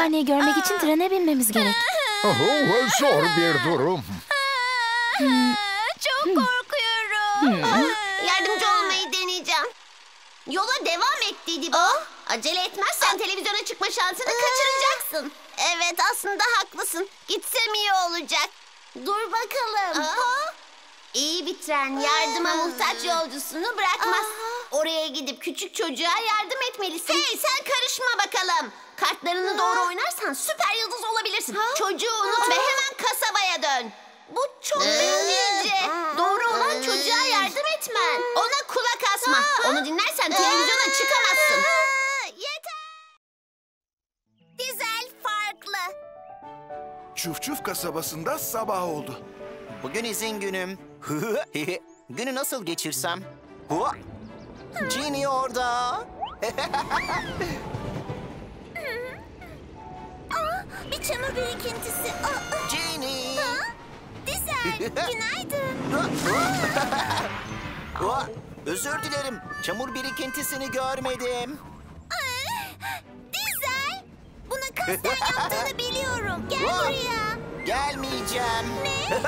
Kütüphaneyi görmek için trene binmemiz gerek. Zor bir durum. Çok korkuyorum. Yardımcı olmayı deneyeceğim. Yola devam et Titipo. Acele etmezsen televizyona çıkma şansını kaçıracaksın. Evet, aslında haklısın. Gitsem iyi olacak. Dur bakalım. İyi bir tren yardıma muhtaç yolcusunu bırakmaz. Oraya gidip küçük çocuğa yardım etmelisin. Hey, sen karışma bakalım. Kartlarını doğru oynarsan süper yıldız olabilirsin. Çocuğu unut ve hemen kasabaya dön. Bu çok bilgice. Doğru olan çocuğa yardım etmen. Ona kulak asma. Onu dinlersen televizyona çıkamazsın. Yeter. Diesel farklı. Çufçuf kasabasında sabah oldu. Bugün izin günüm. Günü nasıl geçirsem? Genie orada. Bir çamur birikintisi. Genie. Diesel, günaydın. Özür dilerim. Çamur birikintisini görmedim. Diesel, bunu kasten yaptığını biliyorum. Gel buraya. Gelmeyeceğim. Ne?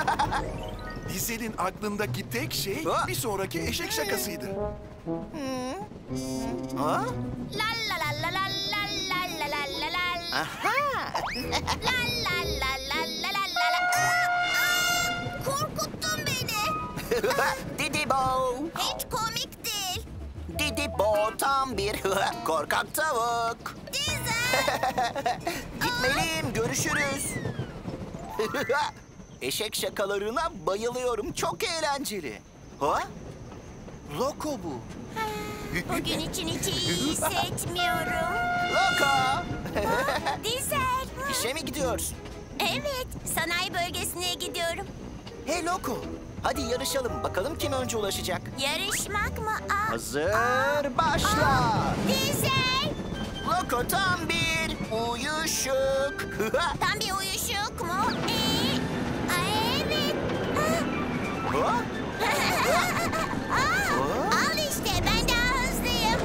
Diesel'in aklındaki tek şey bir sonraki eşek şakasıydı. La la la la la la la la la la. Aha. La la la la la la la. Korkuttun beni. Titipo. Hiç komik değil. Titipo tam bir korkak tavuk. Diesel. Gitmeliyim. Görüşürüz. Eşek şakalarına bayılıyorum. Çok eğlenceli. Loco bu. Bugün için hiç iyi hissetmiyorum. Loco. Diesel. İşe mi gidiyorsun? Evet. Sanayi bölgesine gidiyorum. Hey Loco. Hadi yarışalım. Bakalım kim önce ulaşacak. Yarışmak mı? Hazır. Başla. Diesel. Loco tam bir uyuşuk. Tam bir uyuşuk mu? Evet. Al işte, ben daha hızlıyım.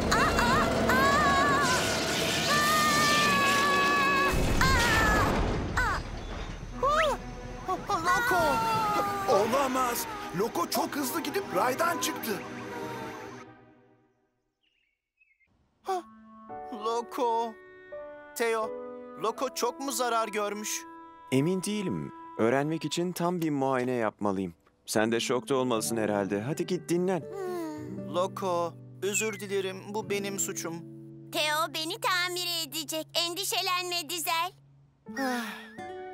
Loco. Olamaz. Loco çok hızlı gidip raydan çıktı. Loco. Theo, Loco çok mu zarar görmüş? Emin değilim. Öğrenmek için tam bir muayene yapmalıyım. Sen de şokta olmalısın herhalde. Hadi git dinlen. Loco, özür dilerim. Bu benim suçum. Theo beni tamir edecek. Endişelenme Diesel.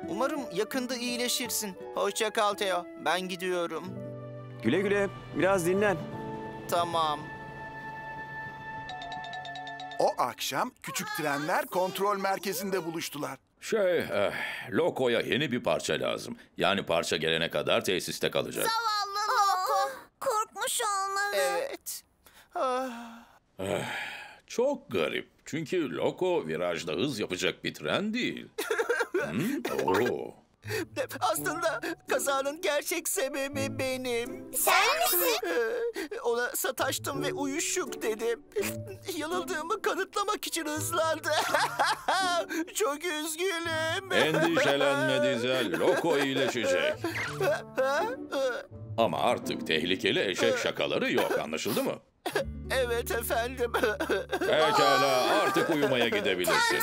Umarım yakında iyileşirsin. Hoşça kal Theo. Ben gidiyorum. Güle güle. Biraz dinlen. Tamam. O akşam küçük trenler kontrol merkezinde buluştular. Loco'ya yeni bir parça lazım. Yani parça gelene kadar tesiste kalacak. Zavallı Loco. Korkmuş olmalı. Evet. Çok garip. Çünkü Loco virajda hız yapacak bir tren değil. Aslında kazanın gerçek sebebi benim. Sen misin? Ona sataştım ve uyuşuk dedim. Yanıldığımı kanıtlamak için hızlandı. Çok üzgünüm. Endişelenme Diesel. Loco iyileşecek. Ama artık tehlikeli eşek şakaları yok. Anlaşıldı mı? Evet efendim. Pekala, artık uyumaya gidebilirsin.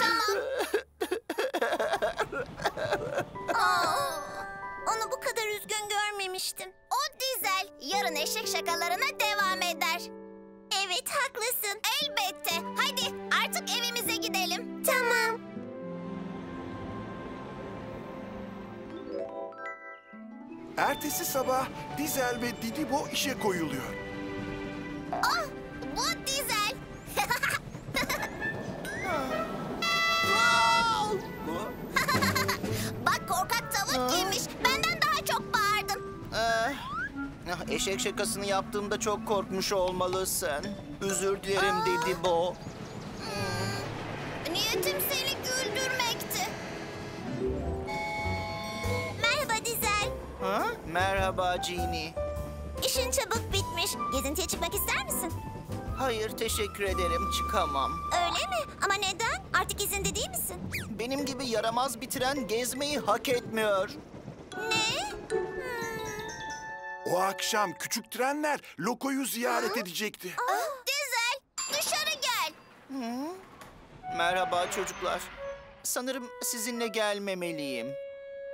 Onu bu kadar üzgün görmemiştim. O Diesel yarın eşek şakalarına devam eder. Evet, haklısın. Elbette. Hadi artık evimize gidelim. Tamam. Ertesi sabah Diesel ve Titipo işe koyuluyor. Bu Diesel. Bak, korkak tavuk giymiş. Benden daha çok bağırdın. Eşek şakasını yaptığımda çok korkmuş olmalısın. Özür dilerim Titipo. Niyetim seni güldürmekti. Merhaba Diesel. Merhaba Genie. İşin çabuk bitmiş. Gezintiye çıkmak ister misin? Hayır, teşekkür ederim. Çıkamam. Öyle mi? Ama neden? Artık izinde değil misin? Benim gibi yaramaz bir tren gezmeyi hak etmiyor. Ne? O akşam küçük trenler Loco'yu ziyaret edecekti. Diesel, dışarı gel. Merhaba çocuklar. Sanırım sizinle gelmemeliyim.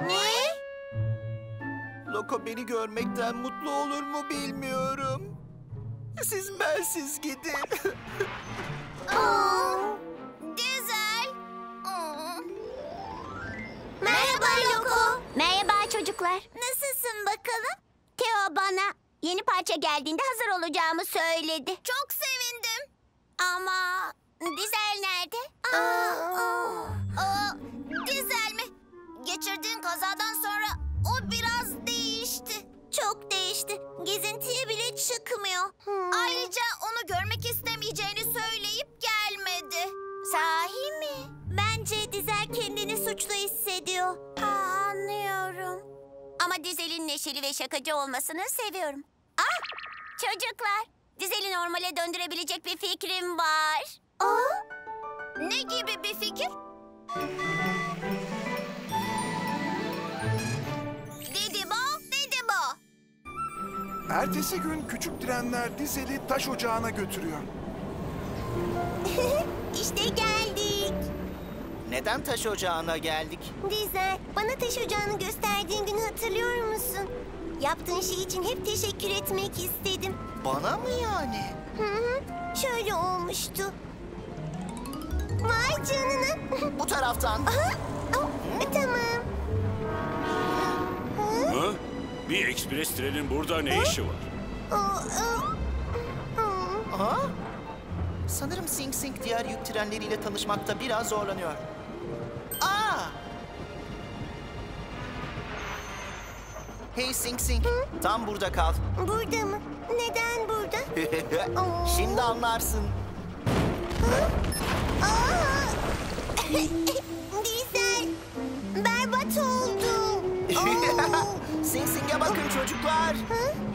Ne? Loco beni görmekten mutlu olur mu bilmiyorum. Siz bensiz gidin. Diesel. Merhaba Loco. Merhaba çocuklar. Nasılsın bakalım? Theo bana yeni parça geldiğinde hazır olacağımı söyledi. Çok sevindim. Ama Diesel nerede? Diesel mi? Geçirdiğin kazadan sonra o biraz değişti. Çok değişti. Gezintiye bile çıkmıyor. Ayrıca onu görmek istemeyeceğini söyleyip gelmedi. Sahi mi? Bence Diesel kendini suçlu hissediyor. Anlıyorum. Ama Diesel'in neşeli ve şakacı olmasını seviyorum. Ah! Çocuklar, Diesel'i normale döndürebilecek bir fikrim var. Ne gibi bir fikir? Titipo. Ertesi gün küçük trenler Diesel'i taş ocağına götürüyor. İşte geldik. Neden taş ocağına geldik? Diesel, bana taş ocağını gösterdiğin günü hatırlıyor musun? Yaptığın şey için hep teşekkür etmek istedim. Bana mı yani? Hı. Şöyle olmuştu. Vay canına. Bu taraftan. Tamam. Ha? Bir ekspres trenin burada ne işi var? Aha. Sanırım Sing Sing diğer yük trenleriyle tanışmakta biraz zorlanıyor. Hey Sing Sing, tam burada kal. Burada mı? Neden burada? Şimdi anlarsın. Diesel, berbat oldu. Sing Sing'e bakın çocuklar.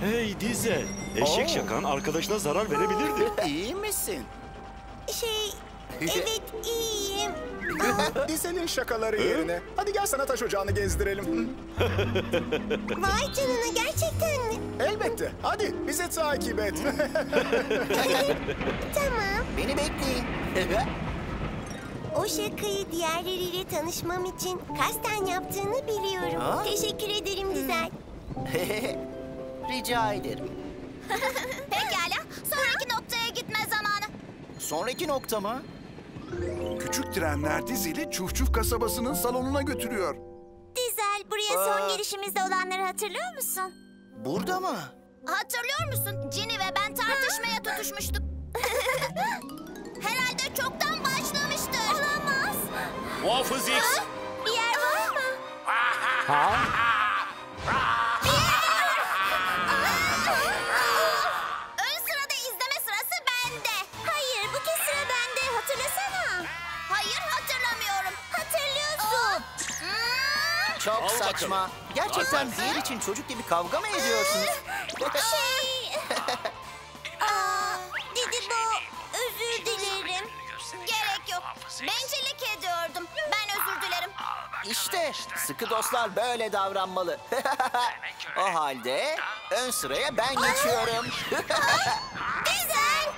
Hey Diesel, eşek şakan arkadaşına zarar verebilirdi. İyi misin? Evet iyiyim. Diesel'in şakaları yerine. Hadi gel sana taş ocağını gezdirelim. Vay canına, gerçekten mi? Elbette. Hadi bizi takip et. Tamam. Beni bekleyin. O şakayı diğerleriyle tanışmam için kasten yaptığını biliyorum. Teşekkür ederim Diesel. Rica ederim. Pekala. Sonraki noktaya gitme zamanı. Sonraki nokta mı? Küçük trenler Diesel'i Çufçuf kasabasının salonuna götürüyor. Diesel, buraya son gelişimizde olanları hatırlıyor musun? Burada mı? Hatırlıyor musun? Genie ve ben tartışmaya tutuşmuştuk. Herhalde çoktan başlamıştır. Olamaz. Waffles X. Bir yer var mı? Çok saçma. Gerçekten diğer için çocuk gibi kavga mı ediyorsunuz? Titipo, özür dilerim. Gerek yok. Bencillik ediyordum. Ben özür dilerim. İşte sıkı dostlar böyle davranmalı. O halde ön sıraya ben geçiyorum. Güzel.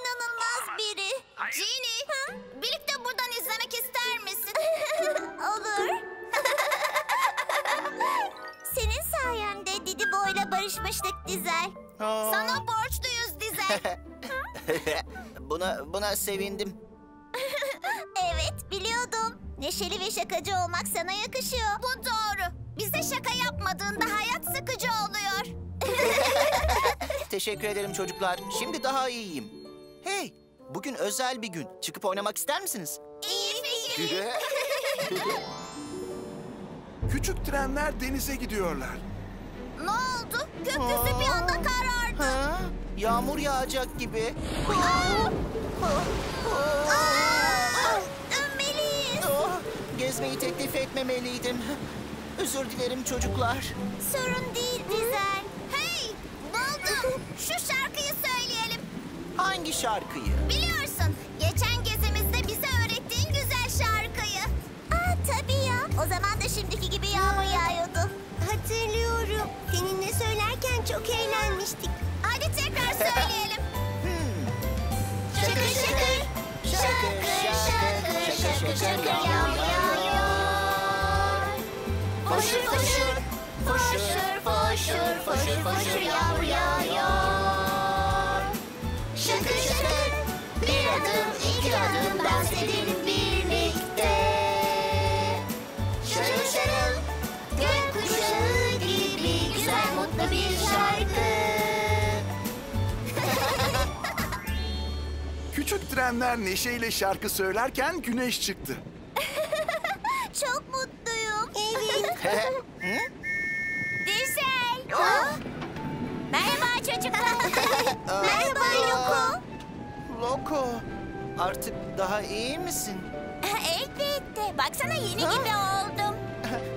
İnanılmaz biri. Genie, birlikte buradan izlemek ister misin? Olur. Senin sayende Titipo'yla barışmıştık Diesel. Sana borçluyuz Diesel. Buna sevindim. Evet, biliyordum. Neşeli ve şakacı olmak sana yakışıyor. Bu doğru. Bize şaka yapmadığında hayat sıkıcı oluyor. Teşekkür ederim çocuklar. Şimdi daha iyiyim. Hey, bugün özel bir gün. Çıkıp oynamak ister misiniz? İyi fikir. Küçük trenler denize gidiyorlar. Ne oldu? Gökyüzü bir anda karardı. Yağmur yağacak gibi. Dönmeliyiz. Gezmeyi teklif etmemeliydim. Özür dilerim çocuklar. Sorun değil Diesel. Hey, buldum. Şu şarkıyı söyleyelim. şarkıyı? Biliyorsun, geçen gezimizde bize öğrettiğin güzel şarkıyı. Aa, tabii ya. O zaman da şimdiki gibi yağmur yağıyordu. Hatırlıyorum. Seninle söylerken çok eğlenmiştik. Hadi tekrar söyleyelim. Şakır şakır, şakır şakır, şakır şakır yağmur yağıyor. Foşur foşur, foşur foşur, foşur foşur yağmur yağıyor. Şakır şakır, bir adım iki adım dans edelim birlikte. Şarıl şarıl, gökkuşağı gibi güzel mutlu bir şarkı. Küçük trenler neşeyle şarkı söylerken güneş çıktı. Çok mutluyum. Evet. Diesel. Merhaba çocuklar. Merhaba Loco. Loco, artık daha iyi misin? Elbette. Baksana yeni gibi oldum.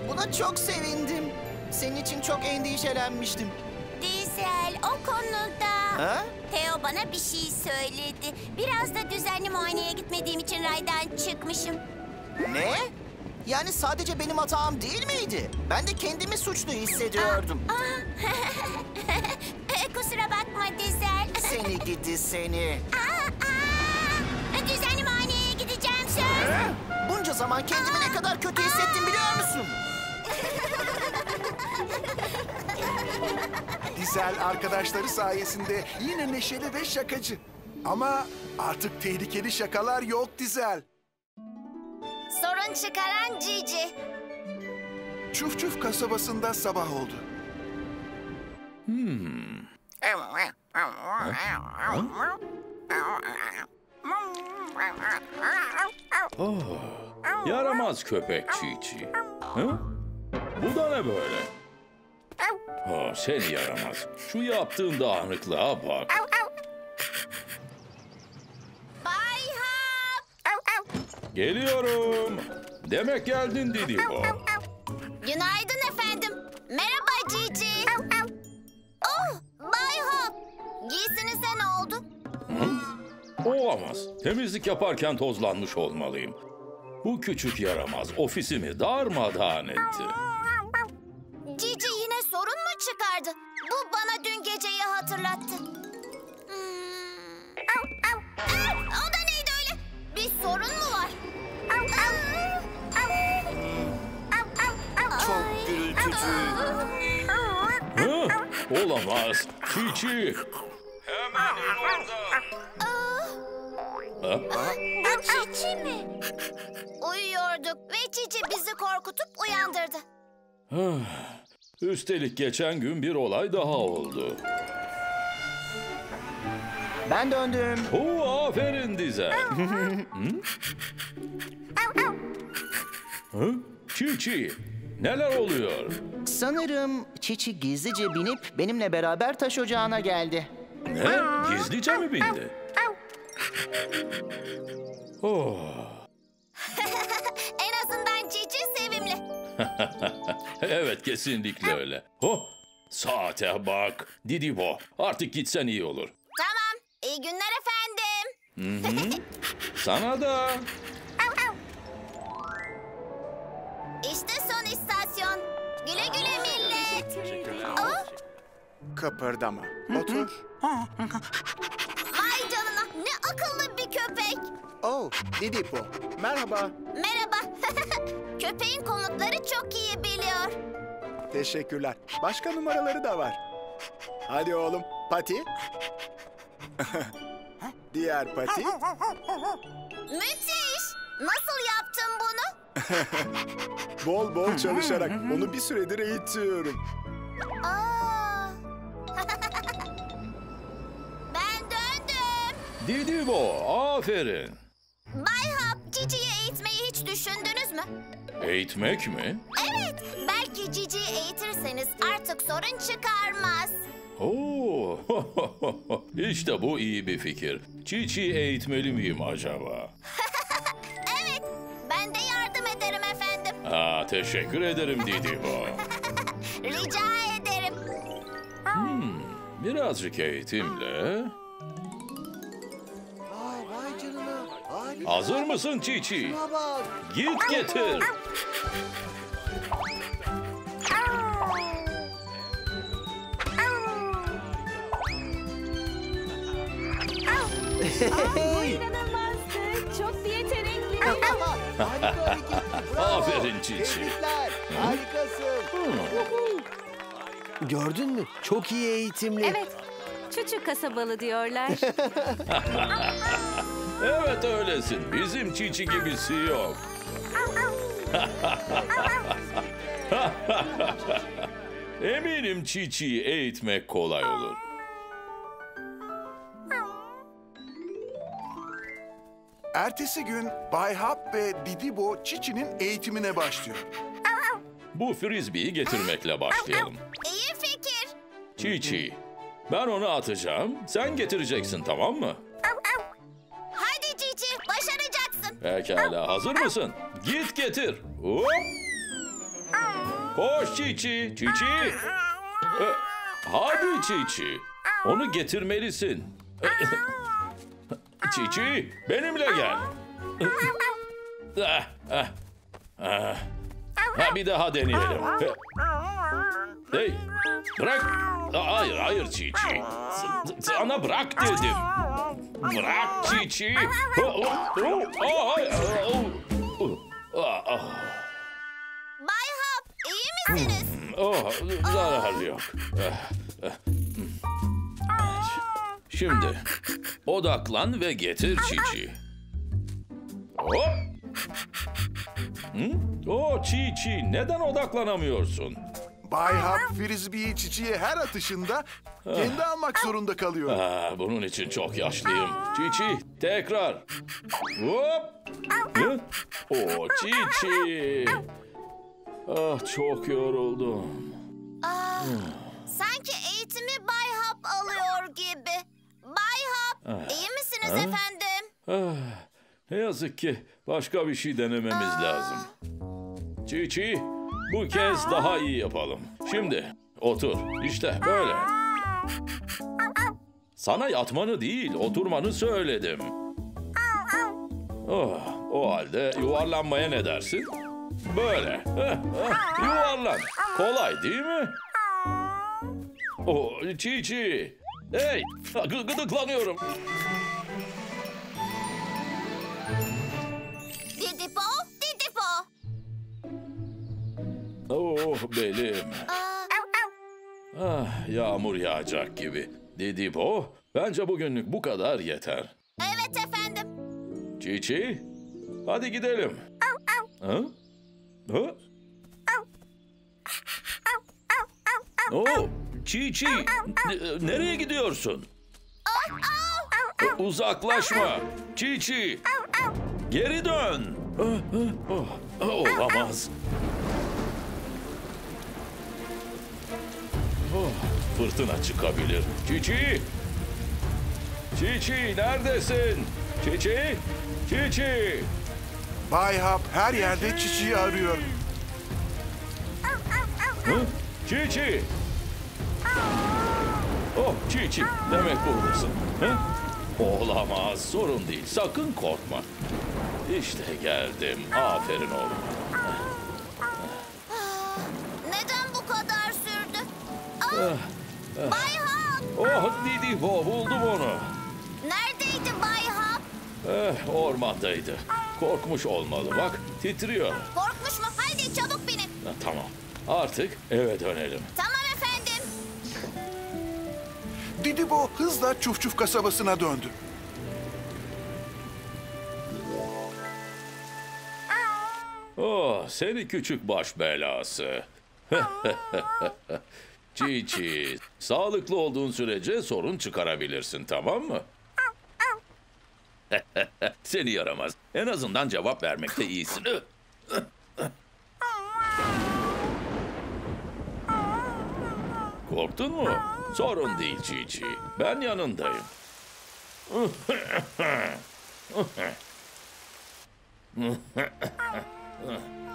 Buna çok sevindim. Senin için çok endişelenmiştim. Diesel, o konuda. Ha? Theo bana bir şey söyledi. Biraz da düzenli muayeneye gitmediğim için raydan çıkmışım. Ne? Yani sadece benim hatam değil miydi? Ben de kendimi suçlu hissediyordum. Kusura bakma Diesel. Seni gidi seni. Düzenli muayeneye gideceğim söz. Bunca zaman kendimi ne kadar kötü hissettim biliyor musun? Diesel arkadaşları sayesinde yine neşeli ve şakacı. Ama artık tehlikeli şakalar yok Diesel. Sorun çıkaran Cici. Çuf Çuf kasabasında sabah oldu. Yaramaz köpek Cici. Bu da ne böyle? Oh, seni yaramaz. Şu yaptığın dağınıklığa bak. Bay Hap! Geliyorum. Demek geldin Titipo. Günaydın efendim. Merhaba Cici. Oh, Bay Hap. Giysinize ne oldu? Olamaz. Temizlik yaparken tozlanmış olmalıyım. Bu küçük yaramaz ofisimi darmadağın etti. Cici yine sorun mu çıkardı? Bu bana dün geceyi hatırlattı. O da neydi öyle? Bir sorun mu var? Çok gürültücü. Olamaz. Cici. Hemen orada. Bu Cici mi? Uyuyorduk ve Cici bizi korkutup uyandırdı. Üstelik geçen gün bir olay daha oldu. Ben döndüm. Aferin Diesel. Cici, neler oluyor? Sanırım Cici gizlice binip benimle beraber taş ocağına geldi. Ne? Gizlice mi bindi? En azından Cici sevimli. Evet, kesinlikle öyle. Saate bak. Titipo, artık gitsen iyi olur. Tamam. İyi günler efendim. Sana da. İşte son istasyon. Güle güle millet. Teşekkürler. Kıpırdama. Otur. Vay canına. Ne akıllı bir köpek. Titipo. Merhaba. Merhaba. Köpeğin komutları çok iyi biliyor. Teşekkürler. Başka numaraları da var. Hadi oğlum. Pati. Diğer pati. Müthiş. Nasıl yaptın bunu? Bol bol çalışarak. Onu bir süredir eğitiyorum. Ben döndüm. Titipo, aferin. Bay Hap, Cici'yi eğitmeyi hiç düşündünüz mü? Eğitmek mi? Evet, belki Cici'yi eğitirseniz artık sorun çıkarmaz. İşte bu iyi bir fikir. Cici'yi eğitmeli miyim acaba? Evet, ben de yardım ederim efendim. Teşekkür ederim Titipo. Rica ederim. Birazcık eğitimle... Hazır mısın Cici? Git getir. Bu inanılmazdı. Çok da yetenekli. Aferin Cici. Harikasın. Gördün mü? Çok iyi eğitimli. Evet. Çocuk kasabalı diyorlar. Evet öylesin. Bizim Cici gibisi yok. Eminim Cici'yi eğitmek kolay olur. Ertesi gün Bay Hap ve Titipo Cici'nin eğitimine başlıyor. Bu frisbee'yi getirmekle başlayalım. İyi fikir. Cici, ben onu atacağım. Sen getireceksin, tamam mı? Hadi Cici, başaracaksın. Pekala, hazır mısın? Git getir. Hop. Koş Cici. Cici. Hadi Cici. Onu getirmelisin. Cici, benimle gel. Ha, bir daha deneyelim. Hey, bırak. Hayır, hayır Cici. Sana bırak dedim. Bırak Cici. Bay Hap, iyi misiniz? Oh, zararı yok. Şimdi odaklan ve getir Cici. Hop. Oh Cici, neden odaklanamıyorsun? Bay Hap frisbee'yi Cici'ye her atışında kendi almak zorunda kalıyor. Bunun için çok yaşlıyım. Cici, tekrar. Hop. Oh Cici. Ah, çok yoruldum. Sanki eğitimi Bay Hap alıyor gibi. Bay Hap, iyi misiniz efendim? Ne yazık ki başka bir şey denememiz lazım. Cici, bu kez daha iyi yapalım. Şimdi otur, işte böyle. Sana yatmanı değil, oturmanı söyledim. O halde yuvarlanmaya ne dersin? Böyle. Yuvarlan. Kolay değil mi? Oh, Cici. Hey, gıdıklanıyorum. Titipo, Titipo. Oh, belim. Yağmur yağacak gibi. Titipo, bence bugünlük bu kadar yeter. Evet efendim. Cici, hadi gidelim. Oh, Cici, nereye gidiyorsun? Uzaklaşma. Cici, geri dön. Olamaz. Fırtına çıkabilir. Cici. Cici, neredesin? Cici. Cici. Bay Hap her yerde Cici'yi arıyor. Cici. Oh Cici, demek buradasın. Olamaz, sorun değil. Sakın korkma. İşte geldim. Aferin oğlum. Neden bu kadar sürdü? Bay Hap. Oh Titipo, buldum onu. Neredeydi Bay Hap? Ormandaydı. Korkmuş olmalı. Bak, titriyor. Korkmuş mu? Haydi çabuk binin. Tamam. Artık eve dönelim. Tamam efendim. Titipo hızla Çufçuf kasabasına döndü. Oh, seni küçük baş belası. Cici, sağlıklı olduğun sürece sorun çıkarabilirsin, tamam mı? Seni yaramaz. En azından cevap vermekte iyisin. Korktun mu? Sorun değil Cici. Ben yanındayım.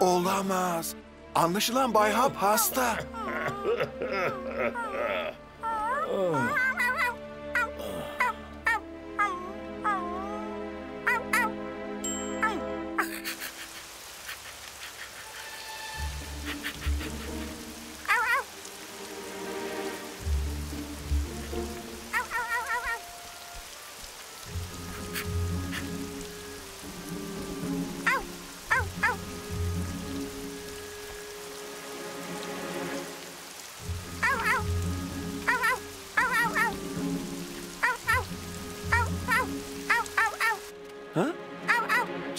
Olamaz. Anlaşılan Bay Hap hasta.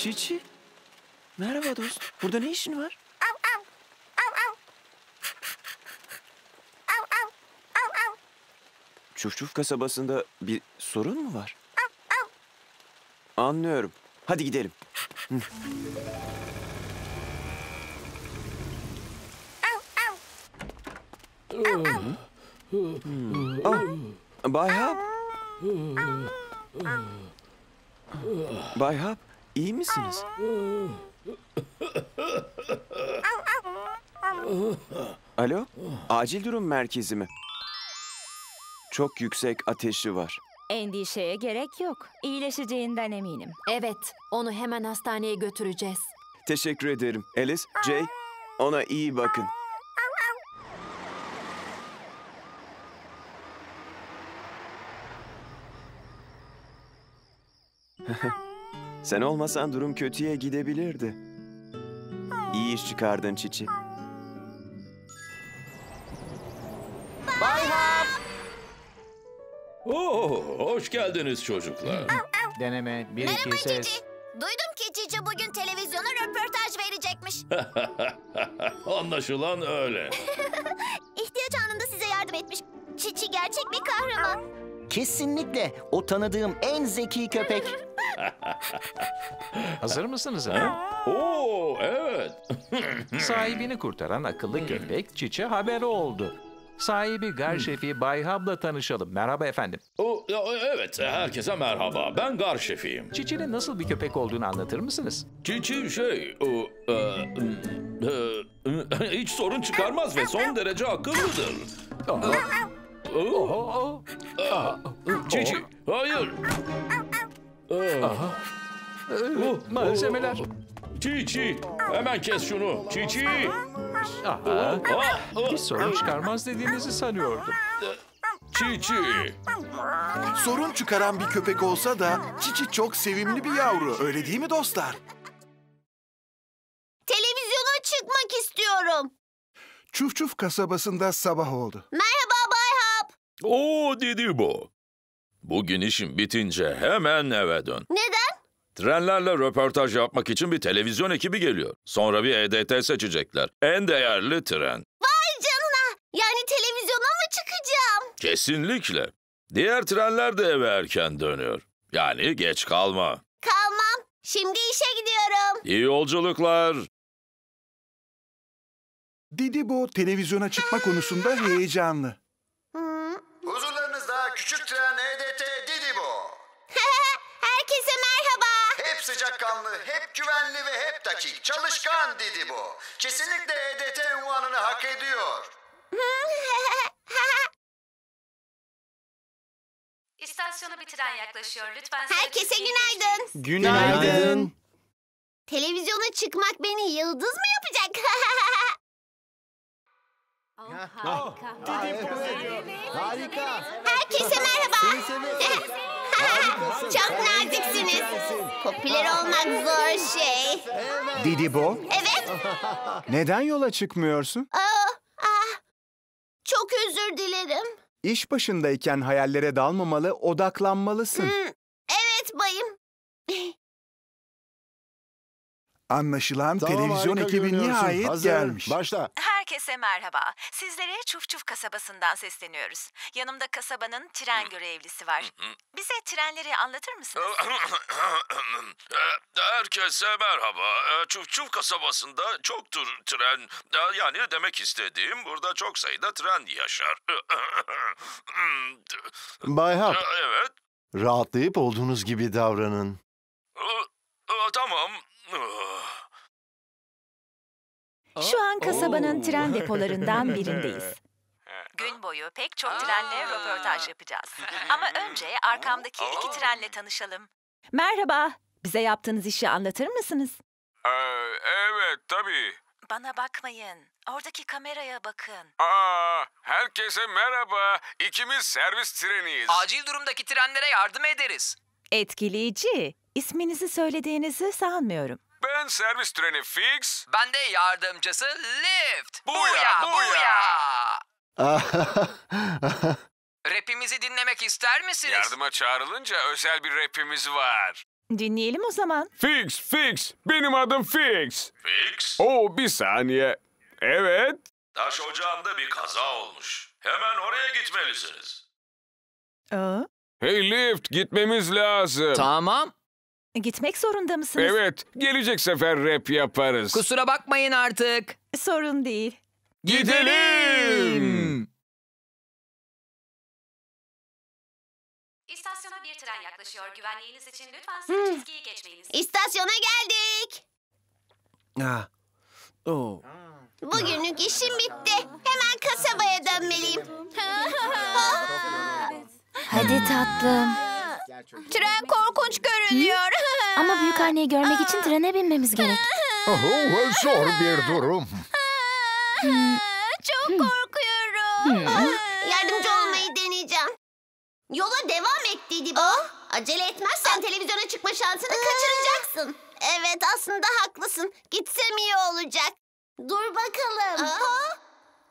Cici. Merhaba dost. Burada ne işin var? Çufçuf kasabasında bir sorun mu var? Anlıyorum. Hadi gidelim. Bay Hap. Bay Hap, iyi misiniz? Alo, acil durum merkezi mi? Çok yüksek ateşi var. Endişeye gerek yok. İyileşeceğinden eminim. Evet, onu hemen hastaneye götüreceğiz. Teşekkür ederim. Alice, Jay, ona iyi bakın. Sen olmasan durum kötüye gidebilirdi. İyi iş çıkardın Cici. Bay Hap! Hoş geldiniz çocuklar. Deneme, bir iki ses. Merhaba Cici. Duydum ki Cici bugün televizyona röportaj verecekmiş. Anlaşılan öyle. İhtiyaç anında size yardım etmiş. Cici gerçek bir kahraman. Kesinlikle. O tanıdığım en zeki köpek. Hazır mısınız ha? Oo, evet. Sahibini kurtaran akıllı köpek Cici haberi oldu. Sahibi gar şefi Bay Hap'la tanışalım. Merhaba efendim. Evet, herkese merhaba. Ben gar şefiyim. Cici'nin nasıl bir köpek olduğunu anlatır mısınız? Cici hiç sorun çıkarmaz ve son derece akıllıdır. Cici, hayır. Malzemeler. Cici, hemen kes şunu. Cici. Hiç sorun çıkarmaz dediğinizi sanıyordum. Cici. Sorun çıkaran bir köpek olsa da Cici çok sevimli bir yavru. Öyle değil mi dostlar? Televizyona çıkmak istiyorum. Çufçuf kasabasında sabah oldu. Merhaba Bay Hap. Oo Titipo. Bugün işim bitince hemen eve dön. Neden? Trenlerle röportaj yapmak için bir televizyon ekibi geliyor. Sonra bir EDT seçecekler. En değerli tren. Vay canına! Yani televizyona mı çıkacağım? Kesinlikle. Diğer trenler de eve erken dönüyor. Yani geç kalma. Kalmam. Şimdi işe gidiyorum. İyi yolculuklar. Titipo televizyona çıkma konusunda heyecanlı. Huzurlarınızda küçük tren EDT Titipo. Herkese merhaba. Hep sıcakkanlı, hep güvenli ve hep dakik. Çalışkan Titipo. Kesinlikle EDT unvanını hak ediyor. İstasyona bir tren yaklaşıyor. Lütfen. Herkese günaydın. Günaydın. Televizyona çıkmak beni yıldız mı yapacak? Harika. Herkese merhaba. Çok naziksiniz. Popüler olmak zor şey. Titipo? Evet. Neden yola çıkmıyorsun? Çok özür dilerim. İş başındayken hayallere dalmamalı, odaklanmalısın. Evet bayım. Anlaşılan televizyon ekibi nihayet gelmiş. Başla. Herkese merhaba. Sizlere Çufçuf kasabasından sesleniyoruz. Yanımda kasabanın tren görevlisi var. Bize trenleri anlatır mısınız? Herkese merhaba. Çufçuf kasabasında çoktur tren. Yani demek istediğim burada çok sayıda tren yaşar. Bay Hap. Evet. Rahatlayıp olduğunuz gibi davranın. Tamam. Şu an kasabanın tren depolarından birindeyiz. Gün boyu pek çok trenle röportaj yapacağız. Ama önce arkamdaki iki trenle tanışalım. Merhaba, bize yaptığınız işi anlatır mısınız? Evet, tabii. Bana bakmayın, oradaki kameraya bakın. Herkese merhaba, ikimiz servis treniyiz. Acil durumdaki trenlere yardım ederiz. Etkileyici. İsminizi söylediğinizi sanmıyorum. Ben servis treni Fix. Ben de yardımcısı Lift. Buya. Rapimizi dinlemek ister misiniz? Yardıma çağrılınca özel bir rapimiz var. Dinleyelim o zaman. Fix, Fix. Benim adım Fix. Fix? Oo, bir saniye. Evet. Taş ocağında bir kaza olmuş. Hemen oraya gitmelisiniz. Aa. Hey Lift, gitmemiz lazım. Tamam. Gitmek zorunda mısınız? Evet, gelecek sefer rap yaparız. Kusura bakmayın artık. Sorun değil. Gidelim. İstasyona bir tren yaklaşıyor. Güvenliğiniz için lütfen sarı çizgiyi geçmeyiniz. İstasyona geldik. Ah. Oh. Bugünlük işim bitti. Hemen kasabaya dönmeliyim. Hadi tatlım. Tren korkunç görünüyor. Ama büyük anneyi görmek için trene binmemiz gerek. Zor bir durum. Çok korkuyorum. Yardımcı olmayı deneyeceğim. Yola devam et Titipo. Acele etmezsen televizyona çıkma şansını kaçıracaksın. Evet, aslında haklısın. Gitsem iyi olacak. Dur bakalım.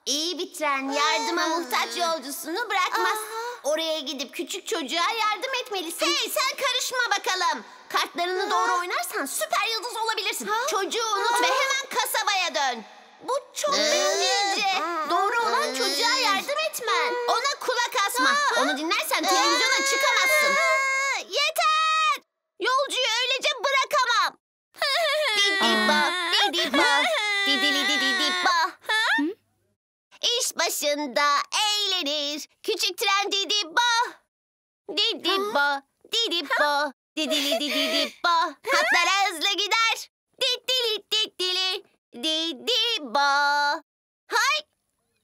İyi bir tren yardıma muhtaç yolcusunu bırakmaz. Oraya gidip küçük çocuğa yardım etmelisin. Hey, sen karışma bakalım. Kartlarını doğru oynarsan süper yıldız olabilirsin. Çocuğu unut ve hemen kasabaya dön. Bu çok bilgice. Doğru olan çocuğa yardım etmen. Ona kulak asma. Onu dinlersen televizyona çıkamazsın. Yeter! Yolcuyu öylece bırakamam. Titipo, Titipo, Titili Titipo. İş başında eğlenir. Küçük tren Titipo. Titipo, Titipo, Titili Titipo. Hatlara hızlı gider. Titili Titili Titipo. Hay!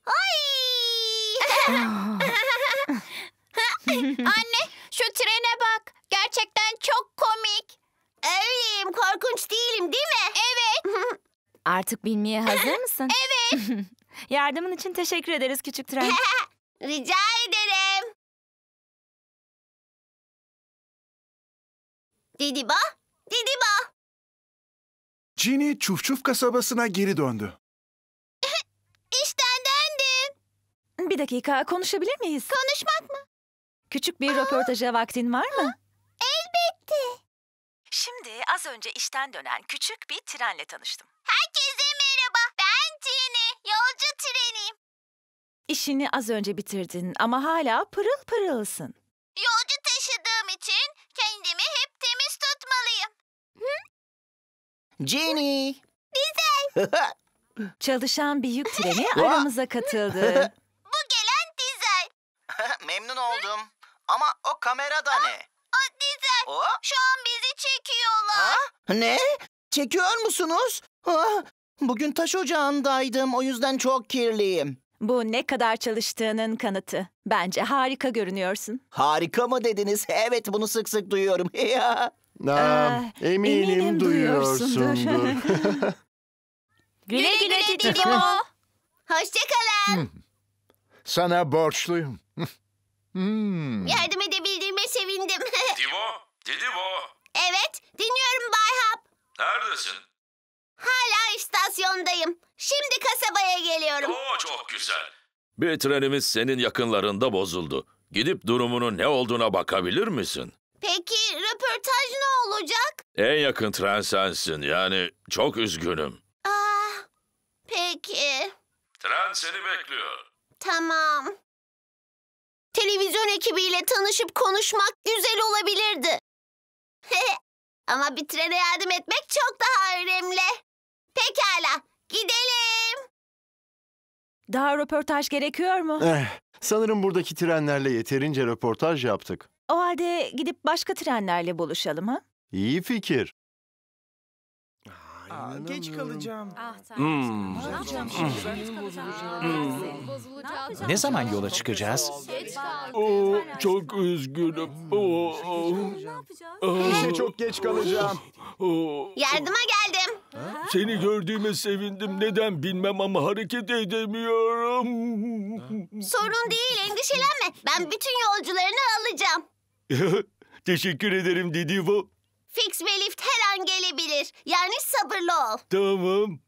Hay! Anne, şu trene bak. Gerçekten çok komik. Öyleyim, korkunç değilim, değil mi? Evet. Artık binmeye hazır mısın? Evet. Yardımın için teşekkür ederiz küçük tren. Rica ederim. Titipo, Titipo. Genie çufçuf kasabasına geri döndü. İşten döndüm. Bir dakika, konuşabilir miyiz? Konuşmak mı? Küçük bir röportaja vaktin var mı? Elbette. Şimdi az önce işten dönen küçük bir trenle tanıştım. Herkese merhaba. Ben Jenny. Yolcu treniyim. İşini az önce bitirdin ama hala pırıl pırılsın. Yolcu taşıdığım için kendimi hep temiz tutmalıyım. Jenny. Diesel. Çalışan bir yük treni aramıza katıldı. Bu gelen Diesel. Memnun oldum. Ama o kamerada ne? O Diesel. Şu an bizi çekiyorlar. Ne? Çekiyor musunuz? Bugün taş ocağındaydım, o yüzden çok kirliyim. Bu ne kadar çalıştığının kanıtı. Bence harika görünüyorsun. Harika mı dediniz? Evet, bunu sık sık duyuyorum. Eminim duyuyorsundur. Güle güle Titipo. Hoşçakalın. Sana borçluyum. Yardım edebildiğime sevindim. Titipo. Evet, dinliyorum Bay Hap. Neredesin? Hala istasyondayım. Şimdi kasabaya geliyorum. Çok güzel. Bir trenimiz senin yakınlarında bozuldu. Gidip durumunun ne olduğuna bakabilir misin? Peki röportaj ne olacak? En yakın tren sensin. Yani çok üzgünüm. Peki. Tren seni bekliyor. Tamam. Televizyon ekibiyle tanışıp konuşmak güzel olabilirdi. Ama bir trene yardım etmek çok daha önemli. Pekala, gidelim. Daha röportaj gerekiyor mu? Sanırım buradaki trenlerle yeterince röportaj yaptık. O halde gidip başka trenlerle buluşalım ha? İyi fikir. Geç kalacağım. Ne zaman yola çıkacağız? Çok üzgünüm. İşe çok geç kalacağım. Yardıma geldim. Seni gördüğüme sevindim. Neden bilmem ama hareket edemiyorum. Sorun değil, endişelenme. Ben bütün yolcularını alacağım. Teşekkür ederim Titipo. Fix ve Lift her an gelebilir. Yani sabırlı ol. Tamam.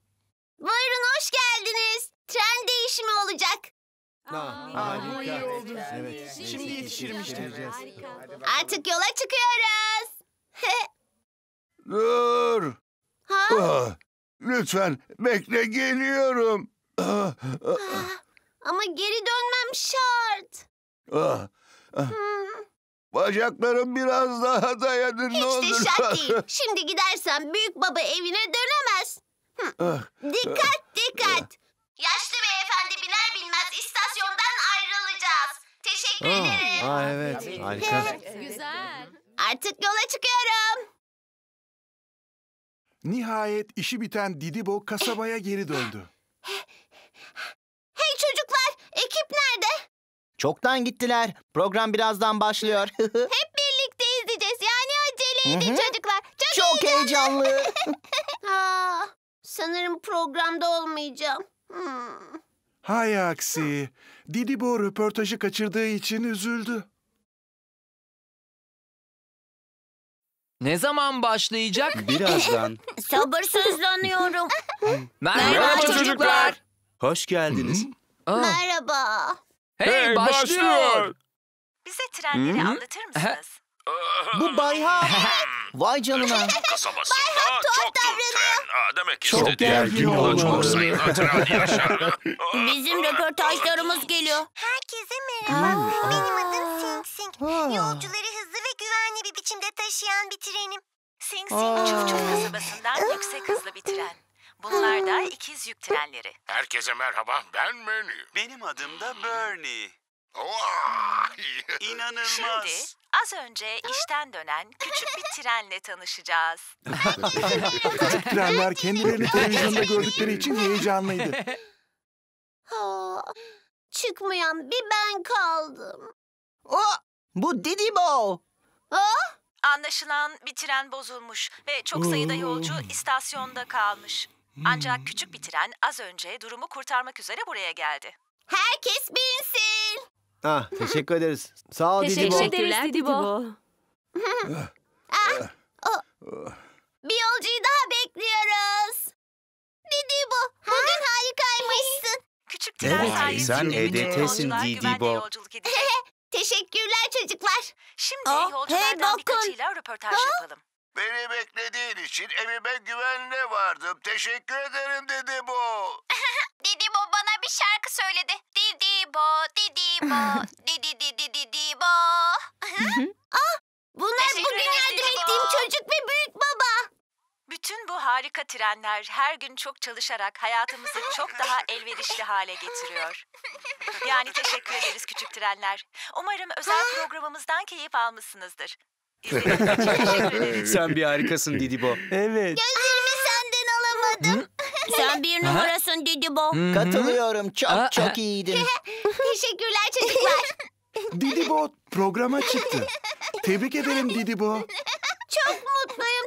Buyurun, hoş geldiniz. Tren değişimi olacak. Harika. Evet. Şimdi yetişirmiştim. Artık yola çıkıyoruz. Dur. Ha? Ah, lütfen bekle, geliyorum. Ah, ah. Ah, ama geri dönmem şart. Ah, ah. Bacaklarım biraz daha dayanır, ne olur. Hiç de şart değil. Şimdi gidersen büyük baba evine dönemez. Ah, dikkat, dikkat. Ah. Yaşlı beyefendi biner bilmez istasyondan ayrılacağız. Teşekkür ederim. Aa, evet, harika. Evet, güzel. Artık yola çıkıyorum. Nihayet işi biten Titipo kasabaya geri döndü. Hey çocuklar, ekip nerede? Çoktan gittiler. Program birazdan başlıyor. Hep birlikte izleyeceğiz. Yani acele edin çocuklar. Çok heyecanlı. Aa, sanırım programda olmayacağım. Hay aksi. Titipo röportajı kaçırdığı için üzüldü. Ne zaman başlayacak? Birazdan. Sabırsızlanıyorum. Merhaba çocuklar. Hoş geldiniz. Merhaba. Hey, başlıyor. Bize trenleri anlatır mısınız? Bu Bay Hap. Vay canına. Bay Hap tuhaf davranıyor. Demek çok gergin olmalı. Bizim röportajlarımız geliyor. Herkese merhaba. Benim adım Sing Sing. Yolcuları hızlı ve güvenli bir biçimde taşıyan bir trenim. Sing Sing Çufçuf kasabasından yüksek hızlı bir tren. Bunlar da ikiz yük trenleri. Herkese merhaba, ben Bernie. Benim adım da Bernie. İnanılmaz. Şimdi az önce işten dönen küçük bir trenle tanışacağız. Küçük trenler kendilerini televizyonda gördükleri için heyecanlıydı. Çıkmayan bir ben kaldım. Bu Titipo. Anlaşılan bir tren bozulmuş ve çok sayıda yolcu istasyonda kalmış. Ancak küçük bir tren az önce durumu kurtarmak üzere buraya geldi. Herkes binsin. Ah, teşekkür ederiz. Sağ ol Titipo. Teşekkürler Titipo. Bir yolcuyu daha bekliyoruz. Titipo, bugün harikaymışsın. Küçük tren sayesinde bütün yolcular güvenli yolculuk edecek. Teşekkürler çocuklar. Şimdi yolculardan birkaçıyla röportaj yapalım. Beni beklediğin için evime güvenle vardım. Teşekkür ederim Titipo. Titipo bana bir şarkı söyledi. Titipo, Titipo, Titipo. Bunlar bugün yardım ettiğim çocuk ve büyük baba. Bütün bu harika trenler her gün çok çalışarak hayatımızı çok daha elverişli hale getiriyor. Yani teşekkür ederiz küçük trenler. Umarım özel programımızdan keyif almışsınızdır. İzlediğiniz için teşekkür ederim. Sen bir harikasın Titipo. Evet. Gözlerimi senden alamadım. Sen bir numarasın Titipo. Katılıyorum. Çok iyiydin. Teşekkürler çocuklar. Titipo programa çıktı. Tebrik ederim Titipo. Çok mutluyum.